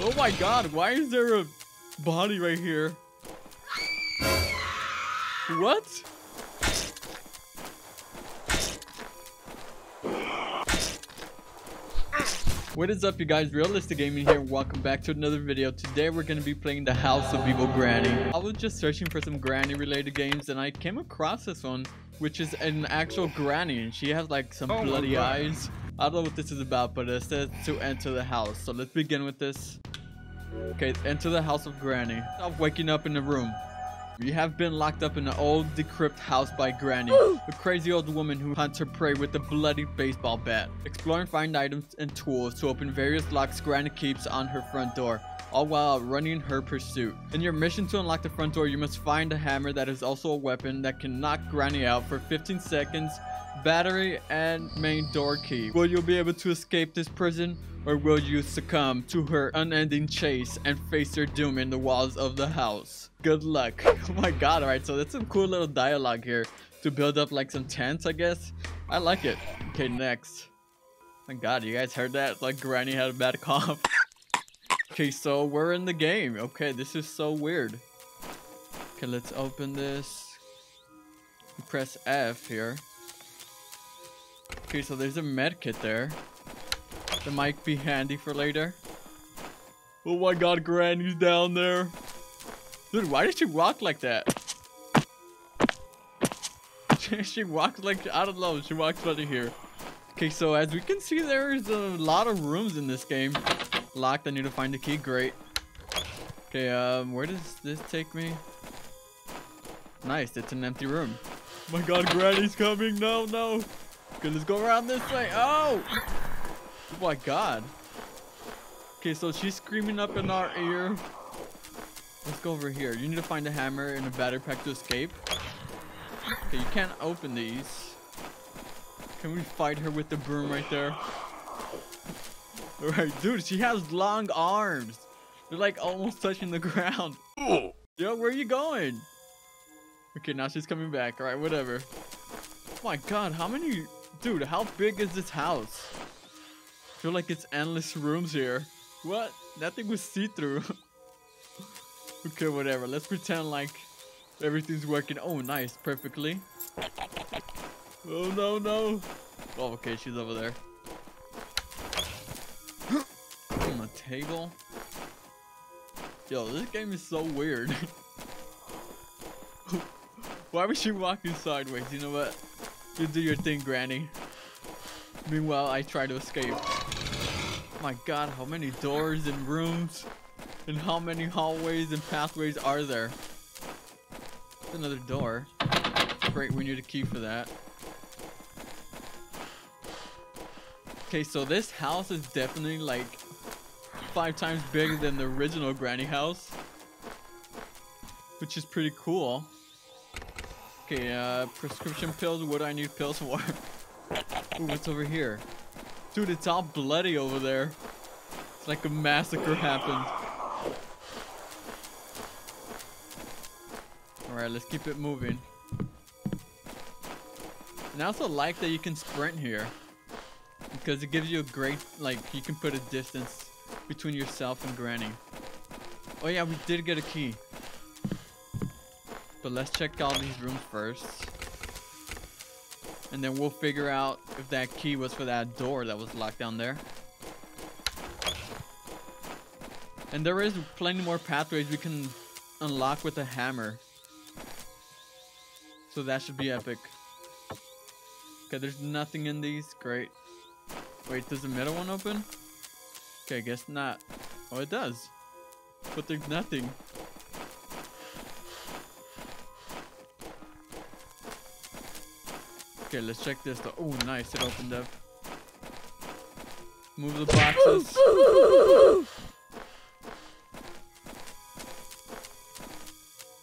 Oh my god, why is there a body right here? What? What is up, you guys? Realistic Gaming here. Welcome back to another video. Today we're going to be playing the House of Evil Granny. I was just searching for some granny related games and I came across this one, which is an actual granny, and she has like some bloody eyes. I don't know what this is about, but it says to enter the house. So let's begin with this. Okay, enter the house of Granny. Stop waking up in the room. You have been locked up in an old, decrepit house by Granny, a crazy old woman who hunts her prey with a bloody baseball bat. Explore and find items and tools to open various locks Granny keeps on her front door, all while running her pursuit. In your mission to unlock the front door, you must find a hammer that is also a weapon that can knock Granny out for 15 seconds, battery, and main door key. Will you be able to escape this prison? Or will you succumb to her unending chase and face her doom in the walls of the house? Good luck. Oh my god, alright, so that's some cool little dialogue here to build up like some tense, I guess. I like it. Okay, next. My god, you guys heard that? It's like Granny had a bad cough. Okay, so we're in the game. Okay, this is so weird. Okay, let's open this. You press F here. Okay, so there's a med kit there. That might be handy for later. Oh my god, Granny's down there. Dude, why did she walk like that? She walks like, I don't know, she walks right here. Okay, so as we can see, there's a lot of rooms in this game. Locked, I need to find the key, great. Okay, where does this take me? Nice, it's an empty room. Oh my god, Granny's coming, no, no. Okay, let's go around this way, oh! Oh my god. Okay, so she's screaming up in our ear. Let's go over here. You need to find a hammer and a battery pack to escape. Okay, you can't open these. Can we fight her with the broom right there? Alright, dude, she has long arms. They're like almost touching the ground. Yo, where are you going? Okay, now she's coming back. Alright, whatever. Oh my god, how many... Dude, how big is this house? I feel like it's endless rooms here. What? That thing was see-through. Okay, whatever. Let's pretend like everything's working. Oh, nice. Perfectly. Oh, no, no. Oh, okay. She's over there. On the table. Yo, this game is so weird. Why was she walking sideways? You know what? You do your thing, Granny. Meanwhile, I try to escape. My god, how many doors and rooms and how many hallways and pathways are there? That's another door. Great, we need a key for that. Okay, so this house is definitely like 5 times bigger than the original Granny house, which is pretty cool. Okay, prescription pills. What do I need pills for? Ooh, what's over here? Dude, it's all bloody over there. It's like a massacre happened. Alright, let's keep it moving. And I also like that you can sprint here, because it gives you a great, like, you can put a distance between yourself and Granny. Oh yeah, we did get a key. But let's check all these rooms first. And then we'll figure out if that key was for that door that was locked down there. And there is plenty more pathways we can unlock with a hammer. So that should be epic. Okay, there's nothing in these. Great. Wait, does the middle one open? Okay, I guess not. Oh, it does. But there's nothing. Okay, let's check this though. Oh, nice. It opened up. Move the boxes.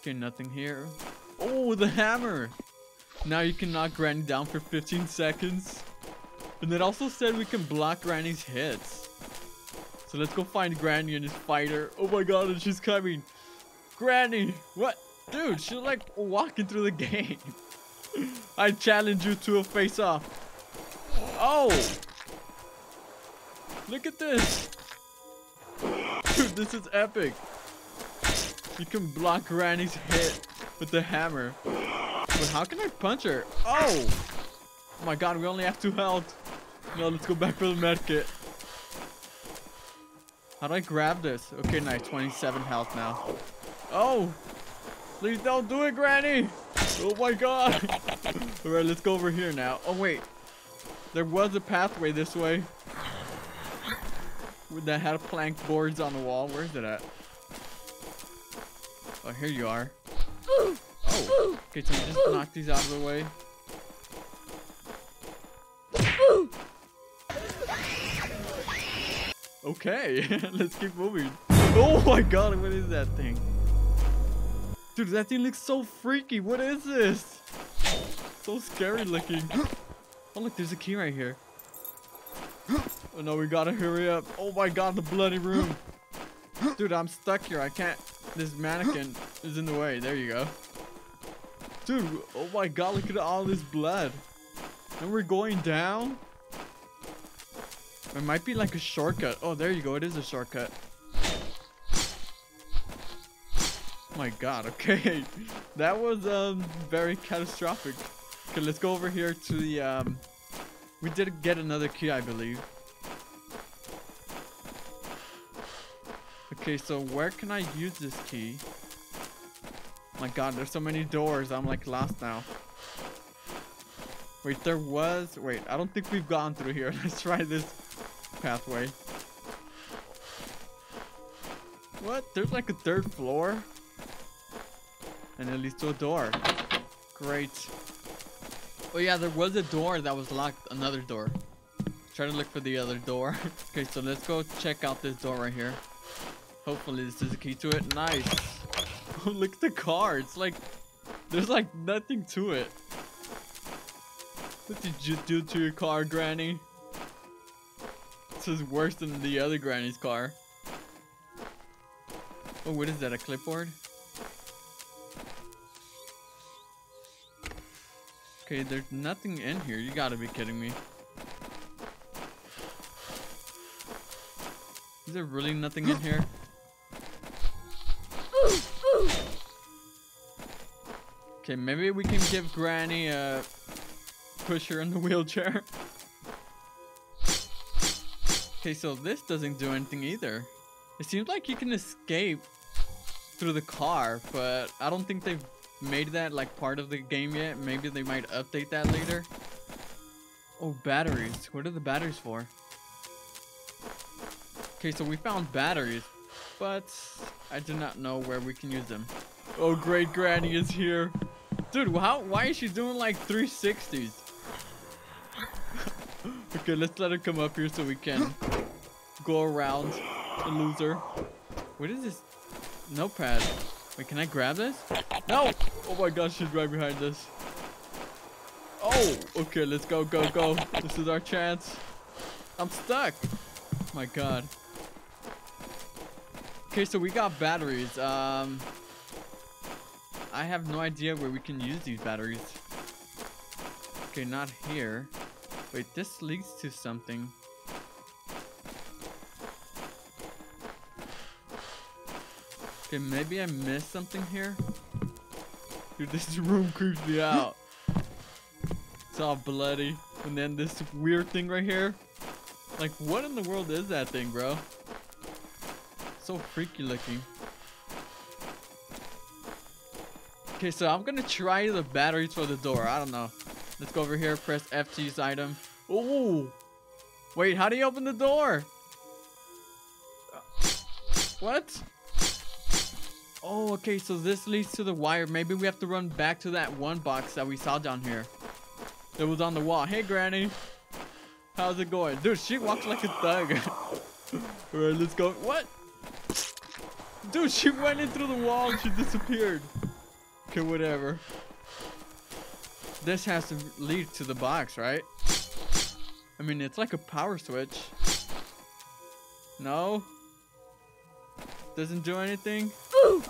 Okay, nothing here. Oh, the hammer. Now you can knock Granny down for 15 seconds. And it also said we can block Granny's hits. So let's go find Granny and just fight her. Oh my god, and she's coming. Granny. What? Dude, she's like walking through the game. I challenge you to a face-off. Oh! Look at this! Dude, this is epic. You can block Granny's hit with the hammer. But how can I punch her? Oh! Oh my god, we only have 2 health. No, let's go back for the medkit. How do I grab this? Okay, nice. 27 health now. Oh! Please don't do it, Granny! Oh my god! Alright, let's go over here now. Oh wait. There was a pathway this way. That had plank boards on the wall. Where is it at? Oh, here you are. Oh. Okay, so we just knock these out of the way. Okay, let's keep moving. Oh my god, what is that thing? Dude, that thing looks so freaky. What is this? So scary looking. Oh look, there's a key right here. Oh no, we gotta hurry up. Oh my god, the bloody room. Dude, I'm stuck here. I can't. This mannequin is in the way. There you go. Dude, oh my god, look at all this blood. And we're going down. It might be like a shortcut. Oh, there you go. It is a shortcut. Oh my god. Okay. That was very catastrophic. Okay, let's go over here to the... we did get another key, I believe. Okay, so where can I use this key? My god, there's so many doors. I'm like lost now. Wait, there was... Wait, I don't think we've gone through here. Let's try this pathway. What? There's like a 3rd floor? And it leads to a door. Great. Oh yeah, there was a door that was locked. Another door. Try to look for the other door. Okay, so let's go check out this door right here. Hopefully this is a key to it. Nice. Oh, look at the car. It's like... There's like nothing to it. What did you do to your car, Granny? This is worse than the other Granny's car. Oh, what is that? A clipboard? Okay, there's nothing in here. You gotta be kidding me. Is there really nothing in here? Okay, maybe we can give Granny a... push her in the wheelchair. Okay, so this doesn't do anything either. It seems like you can escape through the car, but I don't think they've made that like part of the game yet. Maybe they might update that later. Oh, batteries. What are the batteries for? Okay, so we found batteries, but I do not know where we can use them. Oh, great, Granny is here. Dude, why is she doing like 360s? Okay, let's let her come up here so we can go around and lose her. What is this notepad? Wait, can I grab this? No! Oh my gosh, she's right behind us. Oh! Okay, let's go, go, go. This is our chance. I'm stuck. Oh my god. Okay, so we got batteries. I have no idea where we can use these batteries. Okay, not here. Wait, this leads to something. Okay, maybe I missed something here. Dude, this room creeps me out. It's all bloody. And then this weird thing right here. Like, what in the world is that thing, bro? So freaky looking. Okay, so I'm gonna try the batteries for the door. I don't know. Let's go over here. Press F to use item. Ooh. Wait, how do you open the door? What? Oh, okay. So this leads to the wire. Maybe we have to run back to that one box that we saw down here. That was on the wall. Hey, Granny. How's it going? Dude, she walks like a thug. All right, let's go. What? Dude, she went in through the wall and she disappeared. Okay, whatever. This has to lead to the box, right? I mean, it's like a power switch. No? Doesn't do anything? Ooh.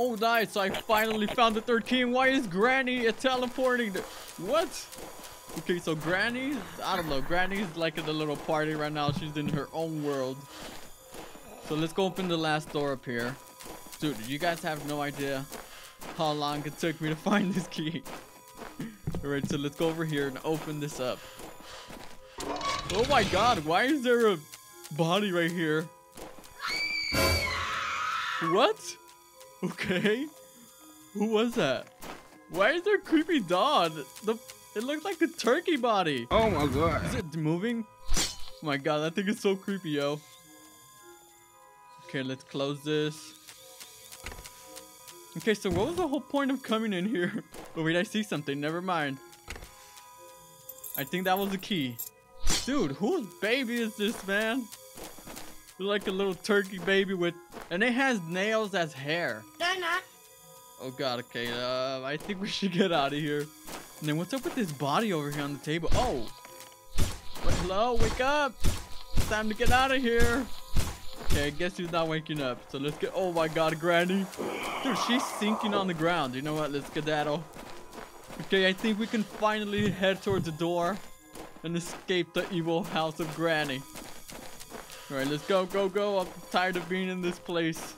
Oh, nice. I finally found the 3rd key. Why is Granny teleporting? What? Okay, so Granny's, I don't know, Granny's like in a little party right now. She's in her own world. So let's go open the last door up here. Dude, you guys have no idea how long it took me to find this key. Alright, so let's go over here and open this up. Oh my god, why is there a body right here? What? Okay. Who was that? Why is there a creepy dog? It looks like a turkey body. Oh my god. Is it moving? Oh my god, that thing is so creepy, yo. Okay, let's close this. Okay, so what was the whole point of coming in here? Oh wait, I see something. Never mind. I think that was the key. Dude, whose baby is this, man? It's like a little turkey baby with... And it has nails as hair. They're not. Oh god, okay. I think we should get out of here. And then what's up with this body over here on the table? Oh! But hello, wake up! It's time to get out of here! Okay, I guess he's not waking up. So let's get... Oh my god, Granny. Dude, she's sinking on the ground. You know what? Let's skedaddle. Okay, I think we can finally head towards the door and escape the evil house of Granny. Alright, let's go, go, go. I'm tired of being in this place.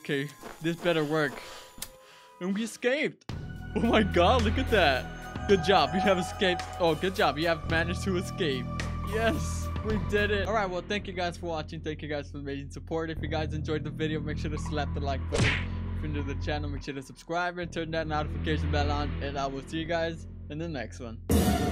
Okay, this better work. And we escaped. Oh my god, look at that. Good job, you have escaped. Oh, good job, you have managed to escape. Yes. We did it. All right, well, thank you guys for watching. Thank you guys for the amazing support. If you guys enjoyed the video, make sure to slap the like button. If you're new to the channel, make sure to subscribe and turn that notification bell on. And I will see you guys in the next one.